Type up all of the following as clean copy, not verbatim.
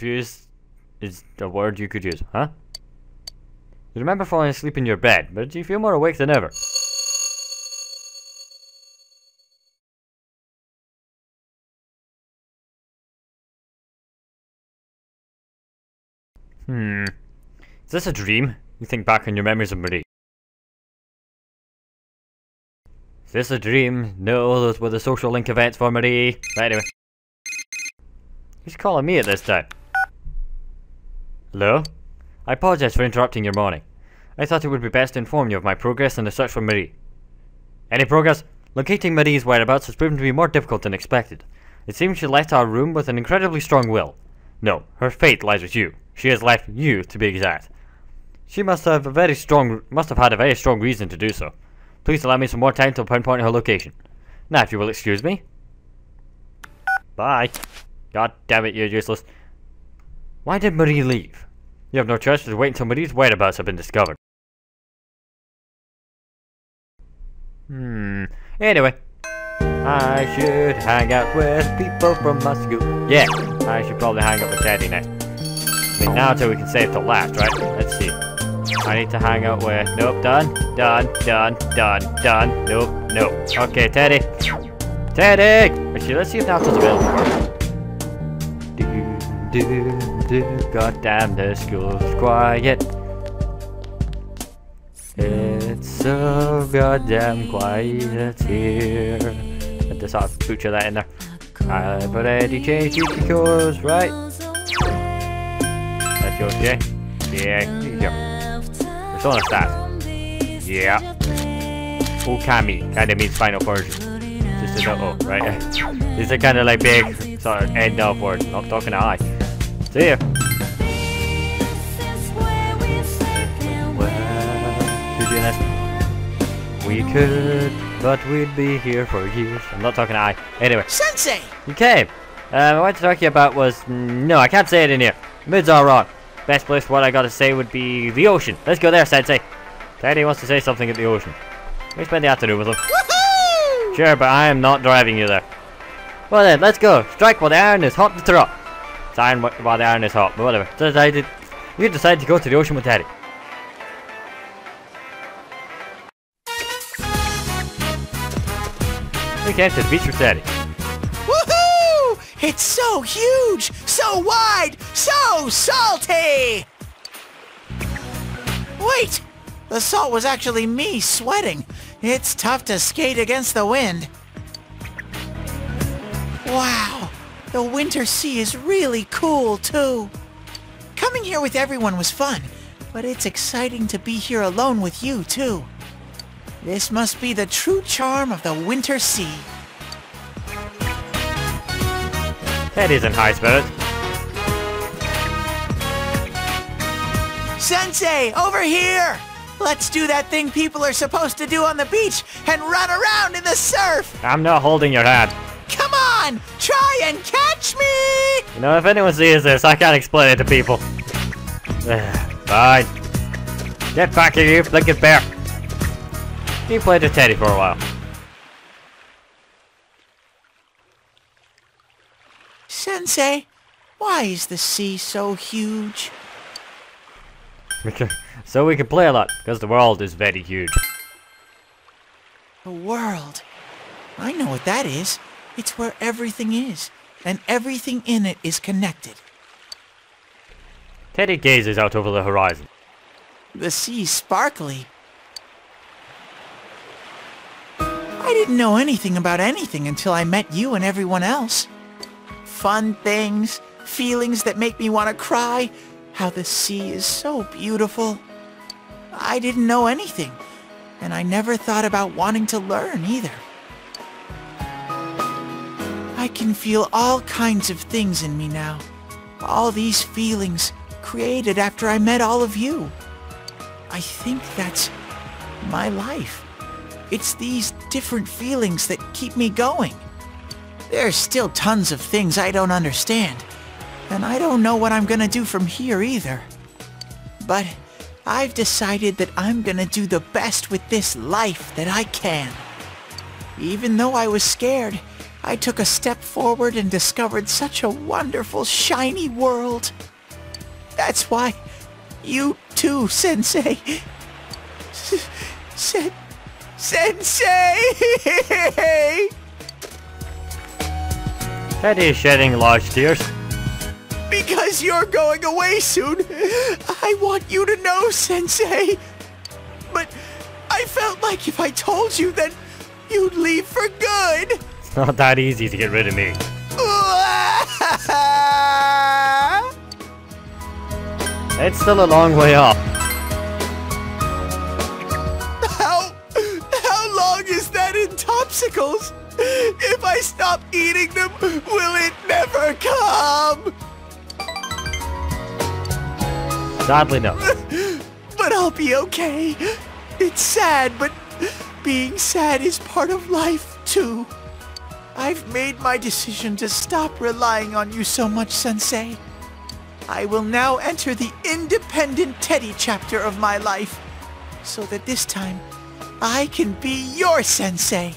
confused is the word you could use, huh? You remember falling asleep in your bed, but you feel more awake than ever. Is this a dream? You think back on your memories of Marie. Is this a dream? No, those were the social link events for Marie. But anyway. Who's calling me at this time? Hello? I apologize for interrupting your morning. I thought it would be best to inform you of my progress in the search for Marie. Any progress? Locating Marie's whereabouts has proven to be more difficult than expected. It seems she left our room with an incredibly strong will. No, her fate lies with you. She has left you, to be exact. She must have had a very strong reason to do so. Please allow me some more time to pinpoint her location. Now, if you will excuse me. Bye. God damn it, you're useless. Why did Marie leave? You have no choice but to wait until Marie's whereabouts have been discovered. Anyway. I should hang out with people from my school. Yeah, I should probably hang out with Teddy next. I mean, now until we can save till last, right? Let's see. I need to hang out with... Nope, done. Done, done, done, done. Nope, nope. Okay, Teddy. Teddy! Actually, let's see if Naoto's available. God damn, the school's quiet. It's so goddamn quiet here. I just sort of butcher that in there. I've already changed the course, right? That's okay. Yeah, here you go. We're still on a start. Yeah. Okami, kinda means final version. Just a uh-oh, right? These are kinda like big, sort of end of words. Not talking to I. See ya. We could, but we'd be here for years. I'm not talking to I. Anyway. Sensei! You came. I wanted to talk to you about was... No, I can't say it in here. Mids are wrong. Best place for what I gotta say would be the ocean. Let's go there, Sensei. Teddy wants to say something at the ocean. We spend the afternoon with him. Woohoo! Sure, but I am not driving you there. Well then, let's go. Strike while the iron is hot to throw. It's iron while the iron is hot, but whatever. You decided to go to the ocean with Teddy. We came to the beach with Teddy. Woohoo! It's so huge, so wide, so salty! Wait! The salt was actually me sweating. It's tough to skate against the wind. Wow! The winter sea is really cool, too. Coming here with everyone was fun, but it's exciting to be here alone with you, too. This must be the true charm of the winter sea. That isn't high spirit. Sensei, over here! Let's do that thing people are supposed to do on the beach and run around in the surf! I'm not holding your hand. Come on! Try and catch me! You know, if anyone sees this, I can't explain it to people. Fine. Get back here, you blinking bear. You played with Teddy for a while. Sensei, why is the sea so huge? So we can play a lot, because the world is very huge. The world? I know what that is. It's where everything is, and everything in it is connected. Teddy gazes out over the horizon. The sea's sparkly. I didn't know anything about anything until I met you and everyone else. Fun things, feelings that make me want to cry, how the sea is so beautiful. I didn't know anything, and I never thought about wanting to learn either. I can feel all kinds of things in me now. All these feelings created after I met all of you. I think that's my life. It's these different feelings that keep me going. There's still tons of things I don't understand, and I don't know what I'm gonna do from here either. But I've decided that I'm gonna do the best with this life that I can. Even though I was scared, I took a step forward and discovered such a wonderful, shiny world. That's why you too, Sensei. Sensei! Teddy is shedding large tears. Because you're going away soon, I want you to know, Sensei. But I felt like if I told you, then you'd leave for good. It's not that easy to get rid of me. It's still a long way off. How long is that in Topsicles? If I stop eating them, will it never come? Sadly, no. But I'll be okay. It's sad, but being sad is part of life, too. I've made my decision to stop relying on you so much, Sensei. I will now enter the independent Teddy chapter of my life, so that this time, I can be your Sensei.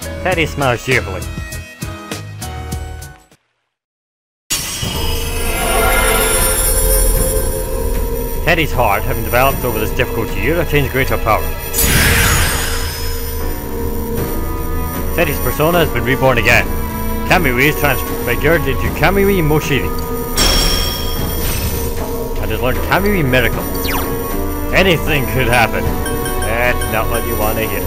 Teddy smiles cheerfully. Teddy's heart, having developed over this difficult year, attains greater power. Teddy's persona has been reborn again. Kamiri is transfigured into Kamiri Moshiri, and has learned Kamiri Miracle. Anything could happen. That's not what you want to hear.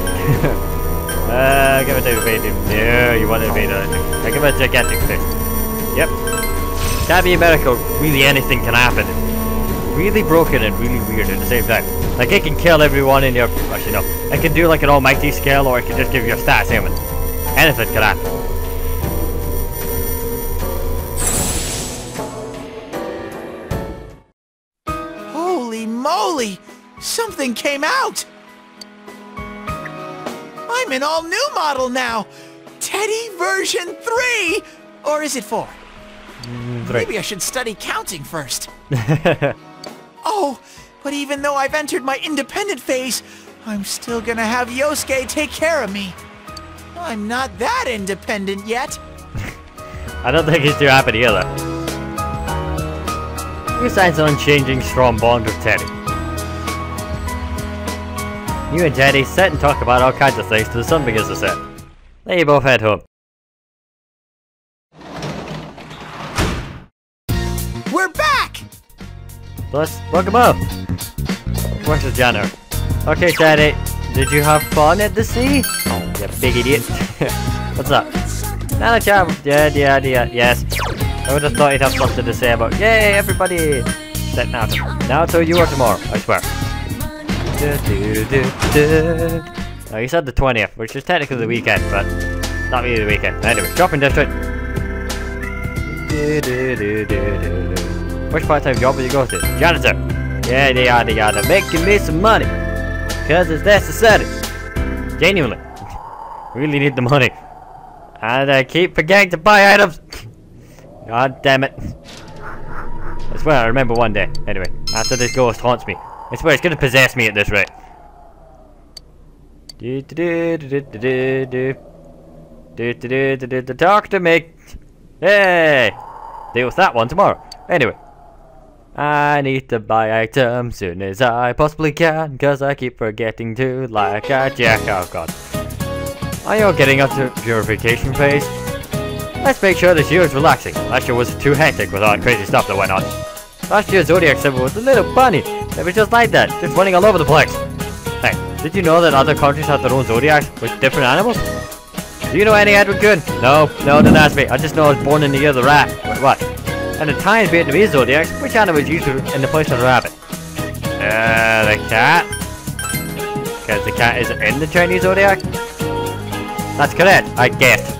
Give it to Vader. There, you want to evade anything. I give it a gigantic fish. Yep. Kamiri Miracle, really anything can happen. Really broken and really weird at the same time. Like, it can kill everyone in your... Actually, no. It can do like an almighty scale, or it can just give you a stat ailment. Anything can happen. Holy moly! Something came out! I'm an all-new model now! Teddy version 3! Or is it 4? 3. Maybe I should study counting first. Oh, but even though I've entered my independent phase, I'm still gonna have Yosuke take care of me. I'm not that independent yet. I don't think he's too happy either. He signs an unchanging strong bond with Teddy. You and Teddy sit and talk about all kinds of things till the sun begins to set. Then you both head home. Plus, welcome up! Where's the janitor? Okay, Teddy, did you have fun at the sea? Oh, you big idiot. What's up? Nana Chan, yeah, yes. I would have thought you'd have something to say about. Yay, everybody! Set Naoto. Naoto, you are tomorrow, I swear. Oh, you said the 20th, which is technically the weekend, but not really the weekend. Anyway, shopping district. Which part-time job will you go to? Janitor! Yeah, making me some money! Cause it's necessary! Genuinely! Really need the money! And I keep forgetting to buy items! God damn it! I swear I remember one day. Anyway, after this ghost haunts me. I swear it's gonna possess me at this rate. Talk to me! Hey! Deal with that one tomorrow. Anyway. I need to buy items soon as I possibly can, cause I keep forgetting to, like a jack. Oh god. Are you all getting up to purification phase? Let's make sure this year is relaxing. Last year was too hectic with all the crazy stuff that went on. Last year's zodiac symbol was a little bunny. It was just like that, just running all over the place. Hey, did you know that other countries have their own zodiacs with different animals? Do you know any Edward Goon? No, don't ask me. I just know I was born in the year of the rat. Wait, what? And the Thai and Vietnamese zodiacs, which animal is used in the place of the rabbit? The cat? Because the cat is in the Chinese zodiac? That's correct, I guess.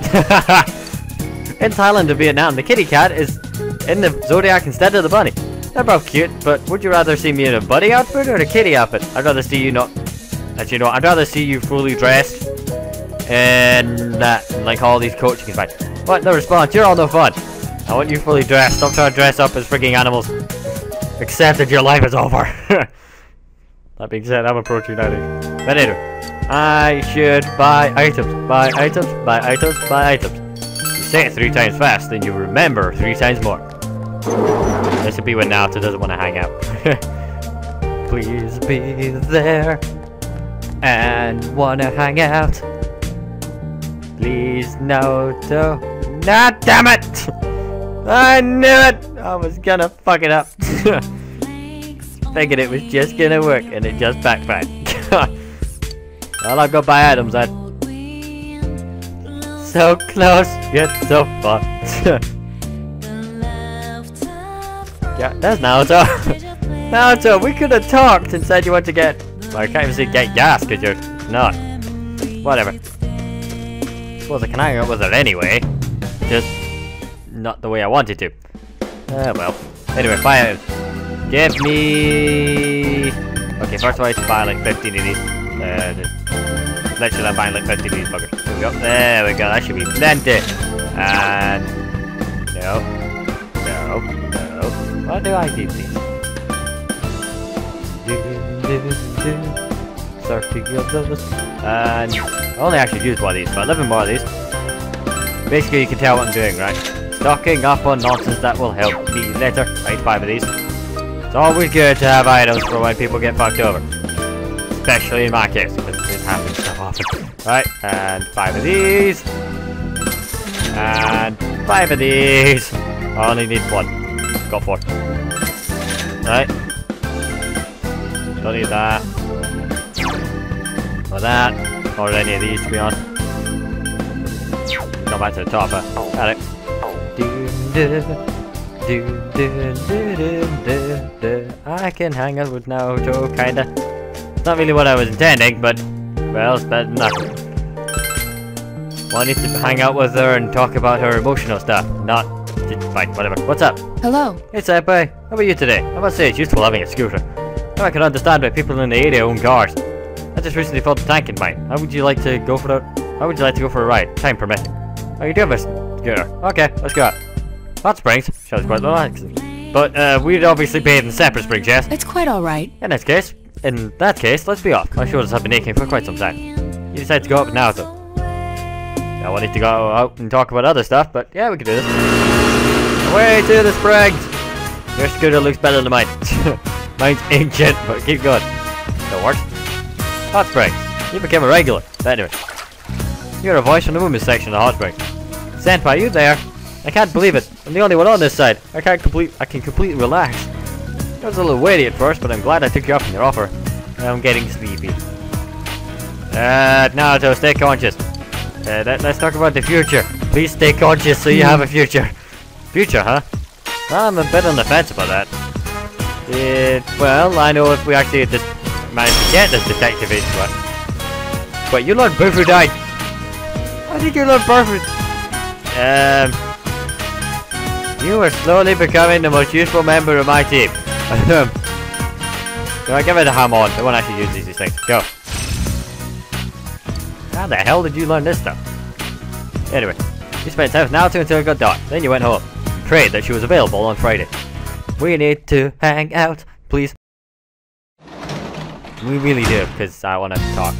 In Thailand and Vietnam, the kitty cat is in the zodiac instead of the bunny. They're both cute, but would you rather see me in a bunny outfit or a kitty outfit? I'd rather see you not... As you know, I'd rather see you fully dressed. And that, like all these coaching advice. What? No response, you're all no fun. I want you fully dressed. Stop trying to dress up as freaking animals. Except that your life is over. That being said, I'm approaching 90. But anyway, I should buy items, buy items, buy items, buy items. You say it 3 times fast, then you remember 3 times more. This would be when Naoto doesn't want to hang out. Please be there and wanna hang out. Please, Naoto. Nah, damn it! I knew it! I was gonna fuck it up. Thinking it was just gonna work, and it just backfired. Well, I'll go buy items then. So close, yet so far. Yeah, there's Naoto. Naoto, we could have talked and said you want to get... Well, I can't even see get gas because you're not. Whatever. Suppose I can hang out with her anyway. Just not the way I wanted to. Well. Anyway, buy items. Give me... Okay, first of all, I should buy like 15 of these. Literally I'm buying like 50 of these buggers. Here we go. There we go. That should be plenty. And... No. No. No. Why do I keep these? Start to give those. And... I only actually used one of these, but 11 more of these. Basically you can tell what I'm doing, right? Stocking up on nonsense that will help me later. I need 5 of these. It's always good to have items for when people get fucked over. Especially in my case, because it happens so often. Right, and 5 of these. And 5 of these. I only need 1. Got 4. Right. Don't need that. Or that. Or any of these, to be honest. Go back to the top, huh? Got it. I can hang out with Naoto, kinda. Not really what I was intending, but well, it's better than nothing. Well, I need to hang out with her and talk about her emotional stuff, not fight, whatever. What's up? Hello. Hey, Senpai. How about you today? I must say it's useful having a scooter. Now I can understand why people in the area own cars. I just recently filled a tank in mine. How would you like to go for a ride, time permitting? Oh, you do have a scooter. Okay, let's go out. Hot springs. Sounds quite relaxing. But we'd obviously bathe in separate springs, yes? It's quite all right. In that case, let's be off. My shoulders have been aching for quite some time. You decide to go up now, though. I wanted to go out and talk about other stuff, but yeah, we can do this. Away to the springs! Your scooter looks better than mine. Mine's ancient, but keep going. That works. Hot springs. You became a regular. But anyway. You're a voice from the women's section of hot springs. Senpai, you there? I can't believe it. I'm the only one on this side. I can completely relax. I was a little wary at first, but I'm glad I took you up on your offer. I'm getting sleepy. Naoto, stay conscious. Let's talk about the future. Please stay conscious so you have a future. Future, huh? I'm a bit on the fence about that. Well, I know if we actually manage to get this detective agency, but you learned Burford died. I think you learned Burford. You are slowly becoming the most useful member of my team. I give it a ham on. I won't actually use these things. Go. How the hell did you learn this stuff? Anyway, you spent time with Naoto until it got dark. Then you went home. Prayed that she was available on Friday. We need to hang out, please. We really do, because I want to talk.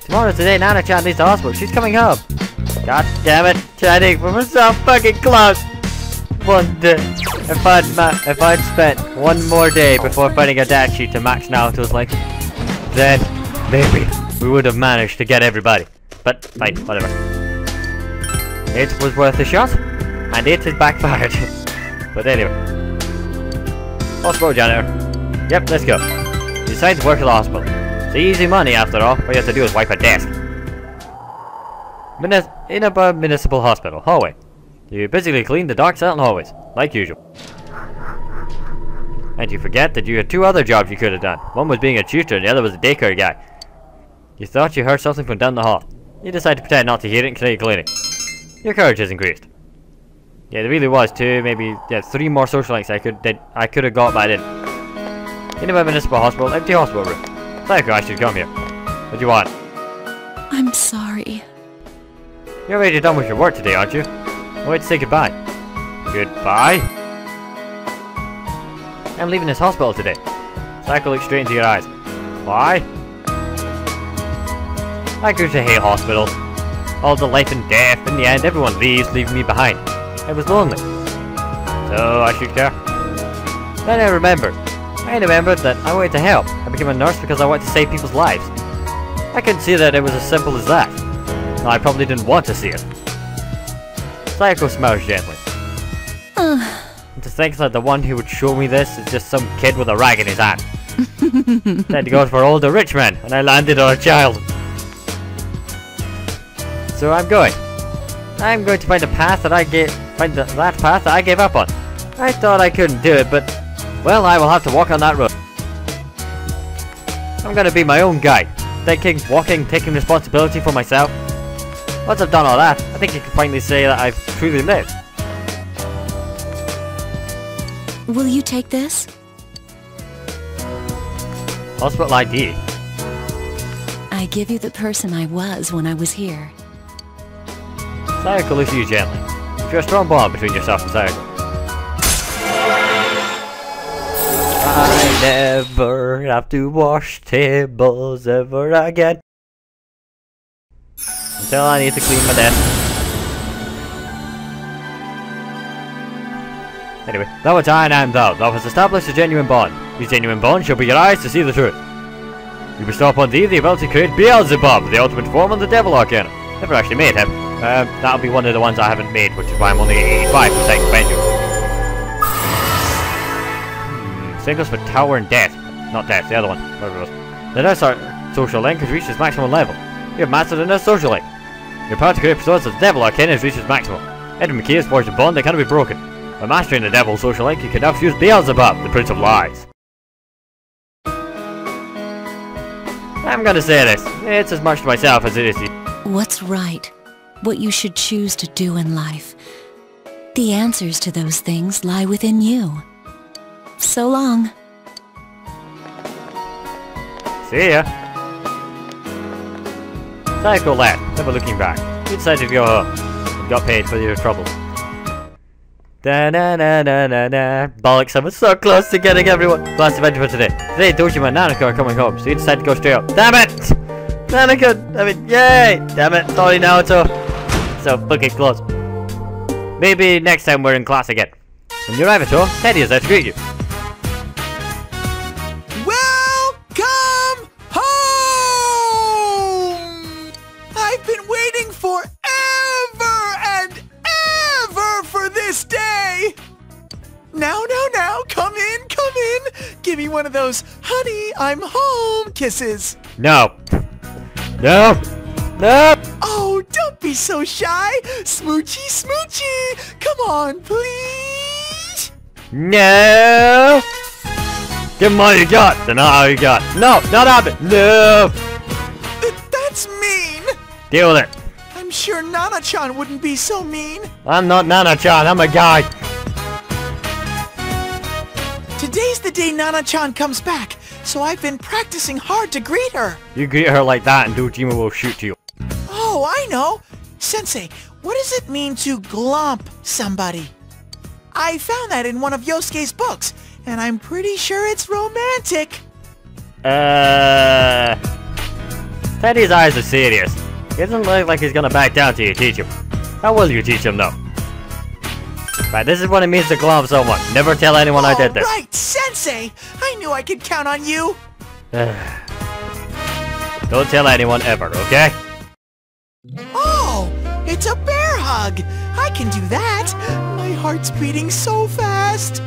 Tomorrow's the day Nana-chan leaves the hospital. She's coming home. God damn it, Teddy. We were so fucking close. If I'd spent one more day before fighting Adachi to match Naoto's length, then maybe we would have managed to get everybody. But fine, whatever. It was worth a shot, and it has backfired. But anyway, hospital janitor. Yep, let's go. You decide to work at the hospital. It's easy money after all. All you have to do is wipe a desk. Inaba Municipal Hospital hallway. You basically clean the dark, silent hallways, like usual. And you forget that you had 2 other jobs you could have done. One was being a tutor and the other was a daycare guy. You thought you heard something from down the hall. You decide to pretend not to hear it and continue cleaning. Your courage has increased. Yeah, there really was 3 more social links I could have got by then. In a municipal hospital, empty hospital room. Psycho, I should come here. What do you want? I'm sorry. You're already done with your work today, aren't you? Oh, wait to say goodbye. Goodbye? I'm leaving this hospital today. Nanako looks straight into your eyes. Why? I grew to hate hospitals. All the life and death, in the end everyone leaves, leaving me behind. I was lonely. So I should care. Then I remembered. I remembered that I wanted to help. I became a nurse because I wanted to save people's lives. I couldn't see that it was as simple as that. No, I probably didn't want to see it. Sayako smiles gently. And to think that the one who would show me this is just some kid with a rag in his hand. Then he goes for all the rich men, and I landed on a child. So I'm going. I'm going to find a path that that path that I gave up on. I thought I couldn't do it, but well, I will have to walk on that road. I'm gonna be my own guy. Thinking, walking, taking responsibility for myself. Once I've done all that, I think you can finally say that I've truly lived. Will you take this? Hospital ID. I give you the person I was when I was here. Sayako looks at you gently. You feel a strong bond between yourself and Sayako. I never have to wash tables ever again. Until I need to clean my desk. Anyway, that was I and I am thou. Thou hast established a genuine bond. This genuine bond shall be your eyes to see the truth. You bestow upon thee the ability to create Beelzebub, the ultimate form of the devil arcana. Never actually made him. That'll be one of the ones I haven't made, which is why I'm only 85% vengeance. Singles for Tower and Death. Not Death, the other one. Whatever it was. The next social link has reached its maximum level. You have mastered another social link. Your power to create personas of the devil arcana has reached its maximum. Ed McKee has forged a bond that cannot be broken. By mastering the devil social link, you can now fuse Beelzebub, the Prince of Lies. I'm gonna say this. It's as much to myself as it is to you. What's right? What you should choose to do in life. The answers to those things lie within you. So long. See ya. Sayako left, never looking back. You decided to go home. You got paid for your troubles. Da na na na na na. Bollocks, I was so close to getting everyone. Last adventure for today. Today Dojima and Nanako are coming home, so you decided to go straight up. Damn it! Nanako! I mean, yay! Damn it, sorry Naoto. So fucking close. Maybe next time we're in class again. When you arrive at home, Teddy is there to greet you. Welcome home! I've been waiting forever and ever for this day! Now, now, now, come in, come in! Give me one of those, honey, I'm home kisses. No. No! No! Oh, don't be so shy! Smoochy, smoochy! Come on, please! No! Give them all you got! They're not all you got! No! Not happening! No! That's mean! Deal with it! I'm sure Nana-chan wouldn't be so mean! I'm not Nana-chan, I'm a guy! Today's the day Nana-chan comes back! So I've been practicing hard to greet her. You greet her like that and Dojima will shoot you. Oh, I know. Sensei, what does it mean to glomp somebody? I found that in one of Yosuke's books, and I'm pretty sure it's romantic. Teddy's eyes are serious. He doesn't look like he's gonna back down till you teach him. How will you teach him though? Right, this is what it means to glomp someone. Never tell anyone I did this. Right, Sensei! I knew I could count on you! Don't tell anyone ever, okay? Oh! It's a bear hug! I can do that! My heart's beating so fast!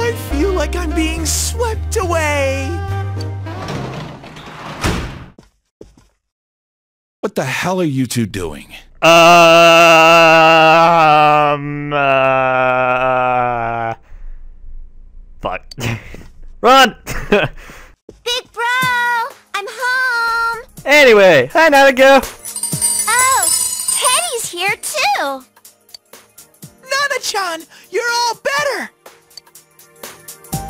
I feel like I'm being swept away! What the hell are you two doing? Fuck. Run! Big bro! I'm home! Anyway, hi Nanako! Oh, Teddy's here too! Nana-chan, you're all better!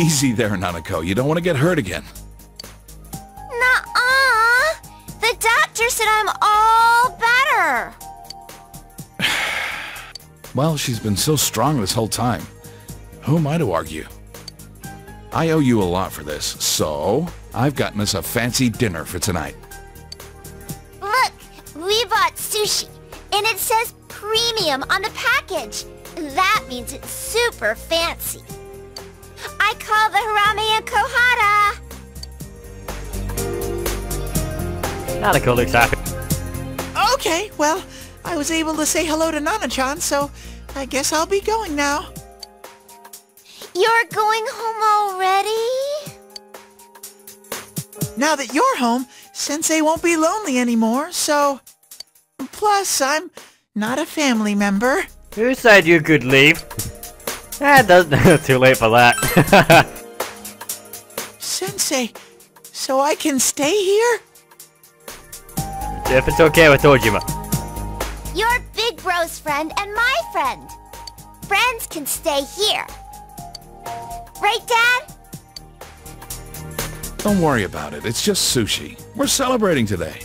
Easy there, Nanako. You don't want to get hurt again. Nuh-uh! The doctor said I'm all better! Well, she's been so strong this whole time. Who am I to argue? I owe you a lot for this, so I've gotten us a fancy dinner for tonight. Look, we bought sushi, and it says premium on the package. That means it's super fancy. I call the Harame and Kohara. Nanako looks happy. Okay, well, I was able to say hello to Nana-chan, so I guess I'll be going now. You're going home already? Now that you're home, Sensei won't be lonely anymore, so... Plus, I'm not a family member. Who said you could leave? That's too late for that. Sensei, so I can stay here? If it's okay with Dojima. You're Big Bro's friend and my friend. Friends can stay here. Right, Dad? Don't worry about it. It's just sushi. We're celebrating today.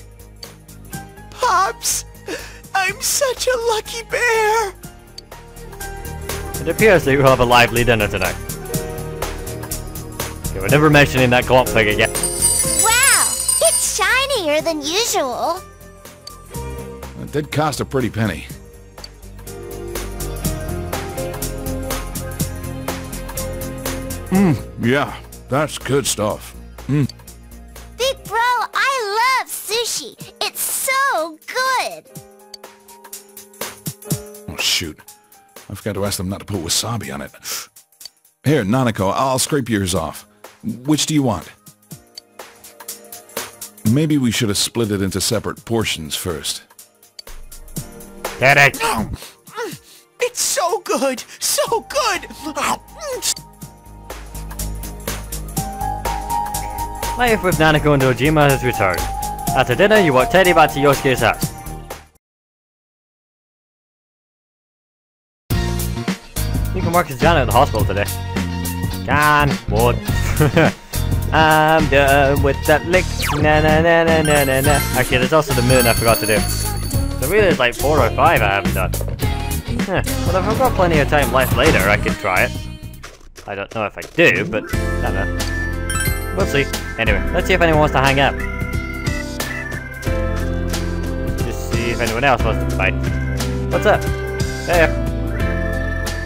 Pops, I'm such a lucky bear. It appears that you have a lively dinner tonight. Okay, we're never mentioning that clock thing again. Wow, it's shinier than usual. It did cost a pretty penny. Yeah, that's good stuff. Big Bro, I love sushi. It's so good. Oh, shoot. I forgot to ask them not to put wasabi on it. Here, Nanako, I'll scrape yours off. Which do you want? Maybe we should have split it into separate portions first. Teddy! No! It's so good! So good! Life with Nanako and Dojima has returned. After dinner, you walk Teddy back to Yosuke's house. You can work as janitor at the hospital today. I'm done with that lick. Actually, there's also the moon I forgot to do. So really, there's like 4 or 5 I haven't done. Well, if I've got plenty of time left later, I could try it. I don't know if I do, but never. We'll see. Anyway, let's see if anyone wants to hang out. Just see if anyone else wants to fight. What's up? Hey.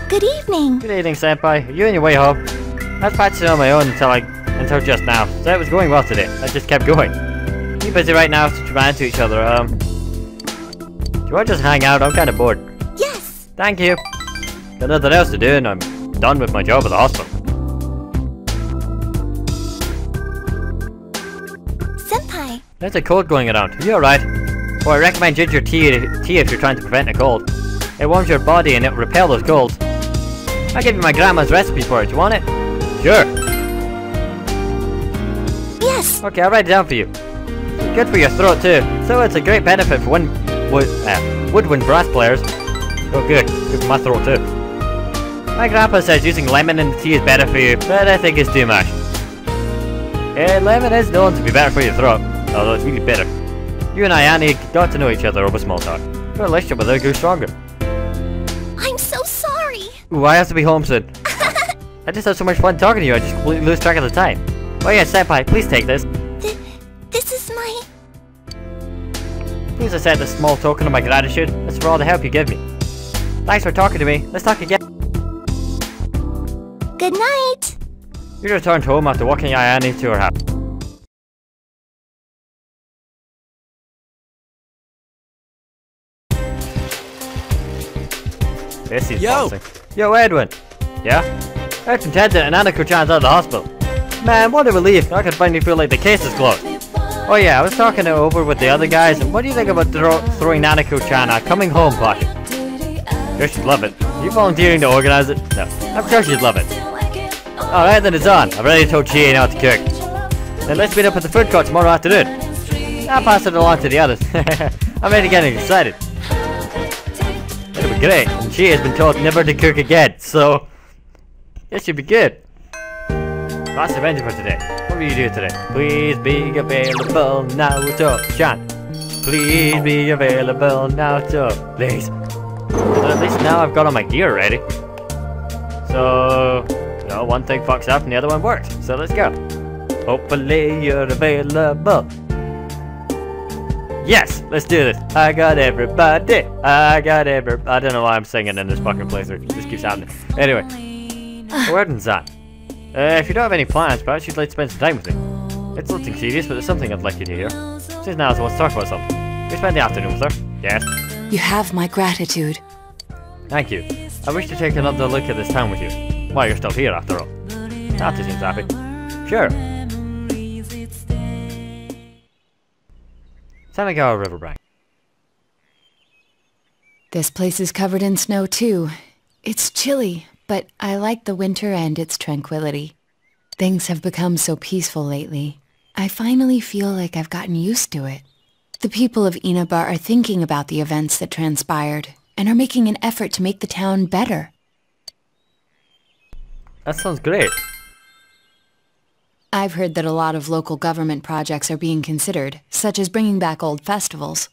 Good evening. Good evening, Senpai. Are you on your way home? I was practicing on my own until just now, so it was going well today. I just kept going. We're busy right now, so trying to each other. Do you want to just hang out? I'm kind of bored. Yes. Thank you. Got nothing else to do, and I'm done with my job at the hospital. There's a cold going around. You're right. Well, I recommend ginger tea if you're trying to prevent a cold. It warms your body and it'll repel those colds. I'll give you my grandma's recipe for it. You want it? Sure. Yes. Okay, I'll write it down for you. Good for your throat too. So it's a great benefit for woodwind brass players. Oh, good. Good for my throat too. My grandpa says using lemon in the tea is better for you, but I think it's too much. Yeah, lemon is known to be better for your throat. Although it's really bitter. You and Ayani got to know each other over small talk. Your relationship with her grew stronger. I'm so sorry. Ooh, I have to be home soon. I just had so much fun talking to you, I just completely lose track of the time. Oh yeah, Senpai, please take this. This is my... Please accept this small token of my gratitude. It's for all the help you give me. Thanks for talking to me. Let's talk again. Good night. You returned home after walking Ayani to her house. This is awesome. Yo, Edwin. Yeah? Heard from Ted that Nanako-chan's out of the hospital. Man, what a relief. I can finally feel like the case is closed. Oh yeah, I was talking it over with the other guys, and what do you think about throwing Nanako-chan a coming home party? Sure she'd love it. Are you volunteering to organize it? No, I'm sure she'd love it. Alright then, it's on. I've already told Chie how to cook. Then let's meet up at the food court tomorrow afternoon. I'll pass it along to the others. I'm already getting excited. Great, and she has been told never to cook again, so it should be good. That's the event for today. What will you do today? Please be available, Naoto-chan. Please be available, Naoto. Please. Well, at least now I've got all my gear ready. So, know, one thing fucks up and the other one works. So let's go. Hopefully you're available. Yes, let's do this. I got everybody. I don't know why I'm singing in this fucking place. It just keeps happening. Anyway, Warden's on. If you don't have any plans, perhaps you'd like to spend some time with me. It's nothing serious, but there's something I'd like you to hear. Since now is the one to talk about something. You spend the afternoon, sir. Yes. You have my gratitude. Thank you. I wish to take another look at this town with you. Why, you're still here after all. That seems happy. Sure. Sanigawa Riverbank. This place is covered in snow too. It's chilly, but I like the winter and its tranquility. Things have become so peaceful lately. I finally feel like I've gotten used to it. The people of Inaba are thinking about the events that transpired, and are making an effort to make the town better. That sounds great. I've heard that a lot of local government projects are being considered, such as bringing back old festivals.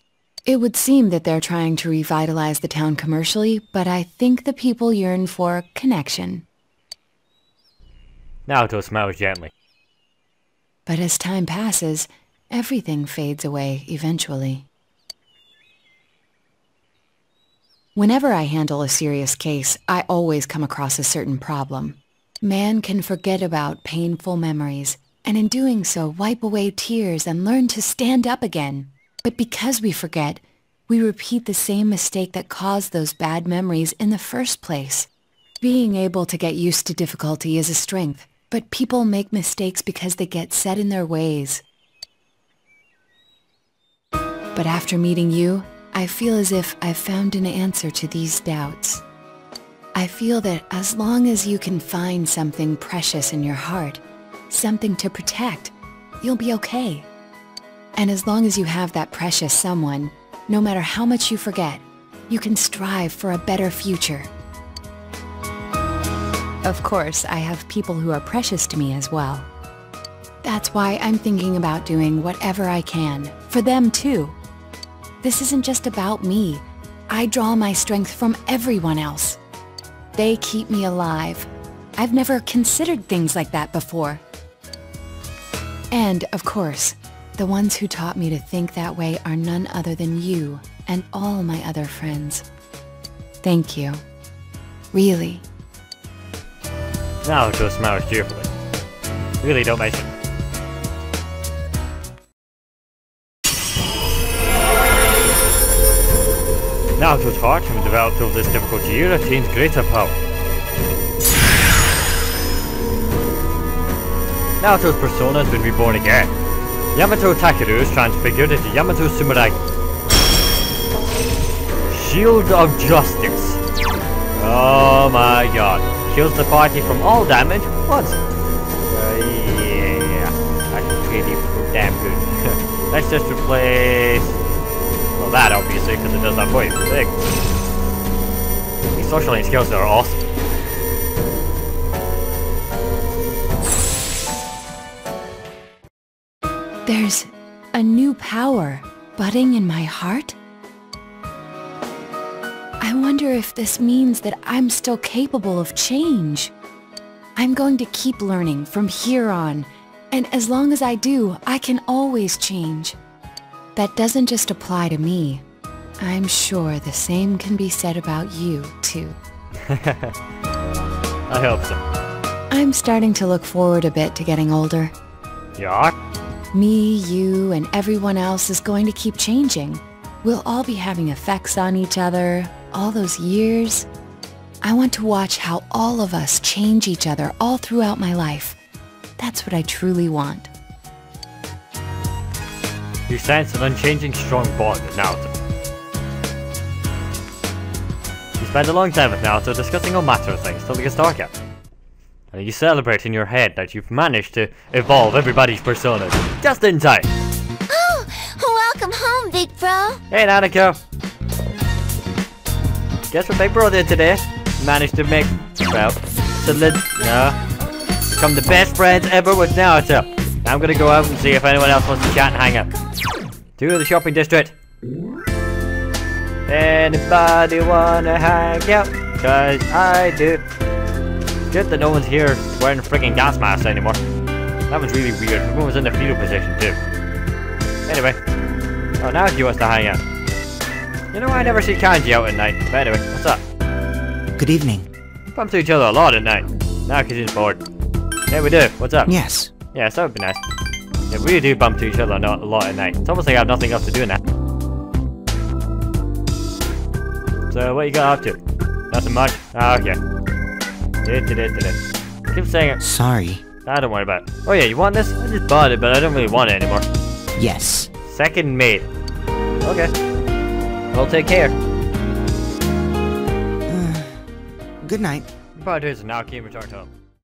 It would seem that they're trying to revitalize the town commercially, but I think the people yearn for connection. Naoto smiles gently. But as time passes, everything fades away eventually. Whenever I handle a serious case, I always come across a certain problem. Man can forget about painful memories, and in doing so, wipe away tears and learn to stand up again. But because we forget, we repeat the same mistake that caused those bad memories in the first place. Being able to get used to difficulty is a strength, but people make mistakes because they get set in their ways. But after meeting you, I feel as if I've found an answer to these doubts. I feel that as long as you can find something precious in your heart, something to protect, you'll be okay. And as long as you have that precious someone, no matter how much you forget, you can strive for a better future. Of course, I have people who are precious to me as well. That's why I'm thinking about doing whatever I can, for them too. This isn't just about me. I draw my strength from everyone else. They keep me alive. I've never considered things like that before. And, of course, the ones who taught me to think that way are none other than you and all my other friends. Thank you. Really. Now just smile cheerfully. Really don't mention. Naoto's heart and developed over this difficult year attains greater power. Naoto's persona has been reborn again. Yamato Takeru is transfigured into Yamato Sumerai. Shield of Justice. Oh my god. Shields the party from all damage once. Yeah. That's really damn good. Let's just replace... well, that obviously, because it does that for you. Sick. These social skills are awesome. There's a new power budding in my heart? I wonder if this means that I'm still capable of change. I'm going to keep learning from here on, and as long as I do, I can always change. That doesn't just apply to me. I'm sure the same can be said about you, too. I hope so. I'm starting to look forward a bit to getting older. You are? Me, you, and everyone else is going to keep changing. We'll all be having effects on each other, all those years. I want to watch how all of us change each other all throughout my life. That's what I truly want. You sense an unchanging strong bond with Naoto. You spend a long time with Naoto discussing all matter of things till it gets darker. And you celebrate in your head that you've managed to evolve everybody's personas just in time. Oh, welcome home, big bro. Hey, Nanako. Guess what big bro did today? Managed to make, well, become the best friends ever with Naoto. I'm gonna go out and see if anyone else wants to chat and hang out. To the shopping district. Anybody wanna hang out? 'Cause I do. Good that no one's here wearing freaking gas masks anymore. That was really weird. Everyone was in the fetal position too. Anyway. Oh, now she wants to hang out. You know, I never see Kanji out at night. But anyway, what's up? Good evening. We bump to each other a lot at night. Now she's bored. Yeah, we do. What's up? Yes. Yes, that would be nice. Yeah, we do bump to each other a lot at night. It's almost like I have nothing else to do now. So, what you got up to? Nothing much? Ah, okay. Keep saying it. Sorry. I don't worry about it. Oh yeah, you want this? I just bought it, but I don't really want it anymore. Yes. Second mate. Okay. I'll take care. Good night. Probably do this now, keep return home.